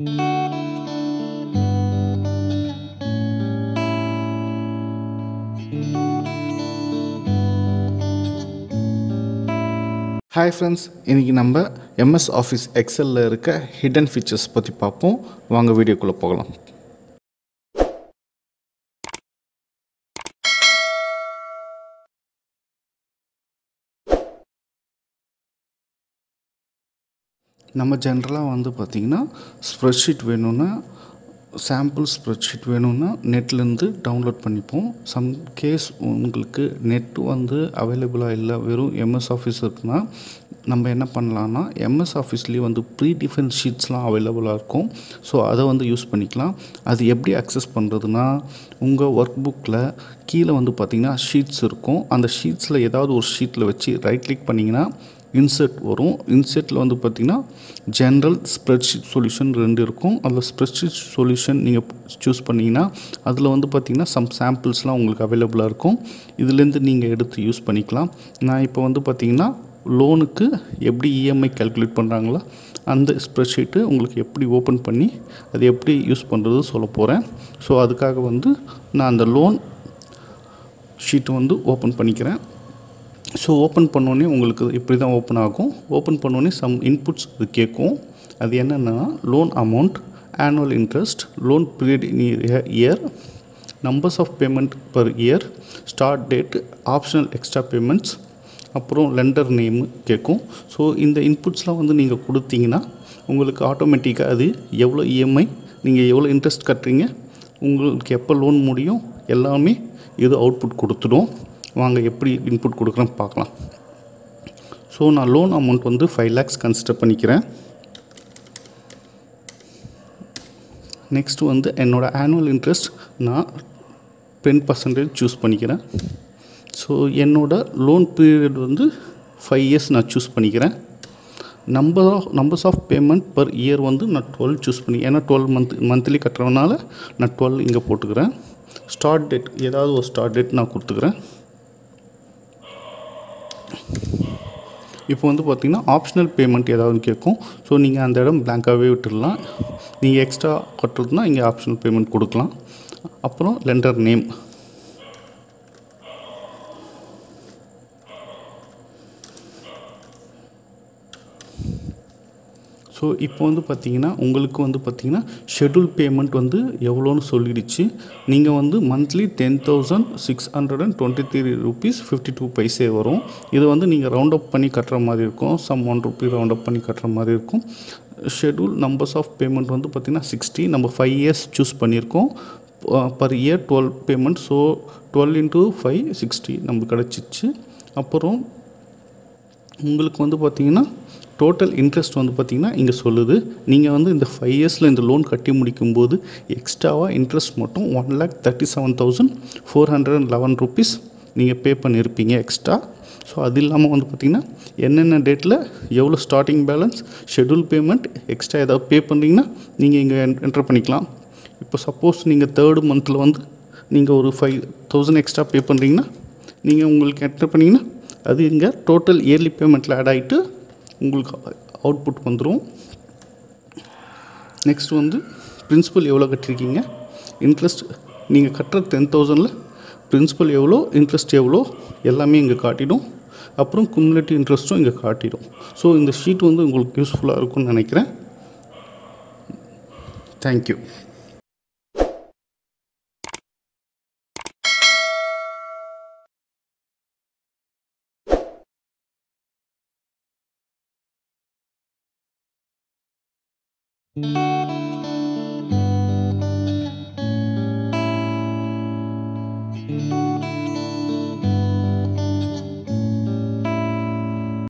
Hi friends, iniki namba MS Office Excel la iruka hidden features patti paapom vaanga video ku pogalam. நம்ம ஜெனரலா வந்து பாத்தீங்கன்னா spreadsheet வேணும்னா sample spreadsheet வேணும்னா நெட்ல இருந்து டவுன்லோட் பண்ணிப்போம். சம் கேஸ் உங்களுக்கு நெட் வந்து அவேலபிளா இல்ல வெறும் MS Office இருக்குனா நம்ம என்ன பண்ணலாம்னா MS Officeலயே வந்து pre-defined sheetsலாம் அவேலபிளா இருக்கும். சோ அத வந்து யூஸ் பண்ணிக்கலாம். அது எப்படி அக்சஸ் பண்றதுனா உங்க வொர்க்புக்ல கீழ வந்து பாத்தீங்கன்னா ஷீட்ஸ் இருக்கும். அந்த ஷீட்ஸ்ல ஏதாவது ஒரு ஷீட்ல வச்சு ரைட் கிளிக் பண்ணீங்கன்னா insert வரும். இன்செர்ட்ல வந்து பாத்தீங்கன்னா ஜெனரல் ஸ்ப்ரெட்ஷீட் சொல்யூஷன் ரெண்டு இருக்கும். அதுல ஸ்ப்ரெட்ஷீட் சொல்யூஷன் நீங்க चूஸ் பண்ணீங்கன்னா அதுல வந்து பாத்தீங்கன்னா some samples-லாம் உங்களுக்கு அவேலபிளா இருக்கும். இதில இருந்து நீங்க எடுத்து யூஸ் பண்ணிக்கலாம். நான் இப்போ வந்து பாத்தீங்கன்னா லோனுக்கு எப்படி EMI கால்குலேட் பண்றாங்களோ அந்த ஸ்ப்ரெட்ஷீட் உங்களுக்கு எப்படி ஓபன் பண்ணி அது எப்படி யூஸ் பண்றது சொல்லப் போறேன். சோ அதுக்காக வந்து நான் அந்த லோன் ஷீட் வந்து ஓபன் பண்ணிக்கிறேன். So open பண்ணோனே உங்களுக்கு இப்படி தான் ஓபன் ஆகும். ஓபன் பண்ணோனே some inputs கேக்கும். அது என்னன்னா loan amount, annual interest, loan period in year, numbers of payment per year, start date, optional extra payments, அப்புறம் lender name கேக்கும். So இந்த inputsலாம் வந்து நீங்க கொடுத்தீங்கன்னா உங்களுக்கு ஆட்டோமேட்டிக்கா அது எவ்வளவு EMI, நீங்க எவ்வளவு interest கட்டறீங்க, உங்களுக்கு எப்ப லோன் முடியும் எல்லாமே இது output கொடுத்துடும். வாங்க எப்படி இன்புட் கொடுக்கறோம் பார்க்கலாம். சோ நான் லோன் அமௌண்ட் வந்து 5 lakhs கன்சிடர் பண்ணிக்கிறேன். நெக்ஸ்ட் வந்து என்னோட annual interest நான் 10% चूஸ் பண்ணிக்கிறேன். சோ என்னோட லோன் பீரியட் வந்து 5 years நான் चूஸ் பண்ணிக்கிறேன். numbers of payment per year வந்து நான் 12 चूஸ் பண்ணி ஏனா 12 monthly கட்டறனால நான் 12 இங்க போட்டுக்கிறேன். start date ஏதாவது ஒரு start date நான் கொடுத்துக்கிறேன். இப்போ வந்து பாத்தீங்கன்னா ஆப்ஷனல் பேமெண்ட் ஏதாவது கேக்கும். சோ நீங்க அந்த இடம் blank-ஆவே விட்டுறலாம். நீங்க எக்ஸ்ட்ரா கட்டறதுனா இங்க ஆப்ஷனல் பேமெண்ட் கொடுக்கலாம். அப்புறம் lender name. சோ இப்போ வந்து பாத்தீங்கன்னா உங்களுக்கு வந்து பாத்தீங்கன்னா ஷெட்யூல் பேமெண்ட் வந்து எவ்வளவுன்னு சொல்லிடுச்சு. நீங்க வந்து मंथலி 10,623.52 வரும். இது வந்து நீங்க ரவுண்ட் அப் பண்ணி கட்டற மாதிரி இருக்கும். some 1 ரூபாய் ரவுண்ட் அப் பண்ணி கட்டற மாதிரி இருக்கும். ஷெட்யூல் நம்பர்ஸ் ஆஃப் பேமெண்ட் வந்து பாத்தீங்கன்னா 60 நம்ம 5 இயர்ஸ் चूஸ் பண்ணிருக்கோம். per year 12 payment. சோ 12 × 5 60 நமக்கு கிடைச்சிச்சு. அப்புறம் உங்களுக்கு வந்து பாத்தீங்கன்னா total interest வந்து பாத்தீங்கன்னா இங்க சொல்லுது. நீங்க வந்து இந்த 5 இயர்ஸ்ல இந்த லோன் கட்டி முடிக்கும்போது எக்ஸ்ட்ராவா interest மட்டும் 1,37,411 rupees நீங்க பே பண்ணிருப்பீங்க எக்ஸ்ட்ரா. சோ அது இல்லாம வந்து பாத்தீங்கன்னா என்னென்ன டேட்ல எவ்வளவு starting balance, schedule payment, extra ஏதாவது பே பண்ணீங்கன்னா நீங்க இங்க என்டர் பண்ணிக்கலாம். இப்போ சப்போஸ் நீங்க 3rd monthல வந்து நீங்க ஒரு 5,000 எக்ஸ்ட்ரா பே பண்றீங்கன்னா நீங்க உங்களுக்கு என்டர் பண்ணீங்கன்னா அது இங்க total yearly paymentல ஆட் ஆயிட்டு உங்களுக்கு அவுட்புட் வந்துரும். நெக்ஸ்ட் வந்து பிரின்சிபல் எவ்வளவு கட்டிருக்கீங்க, இன்ட்ரஸ்ட் நீங்க கட்டற 10,000 ல பிரின்சிபல் எவ்வளவு, இன்ட்ரஸ்ட் எவ்வளவு எல்லாமே இங்க காட்டிடும். அப்புறம் cumulative interest-ம் இங்க காட்டிடும். சோ இந்த ஷீட் வந்து உங்களுக்கு யூஸ்ஃபுல்லா இருக்கும்னு நினைக்கிறேன். Thank you.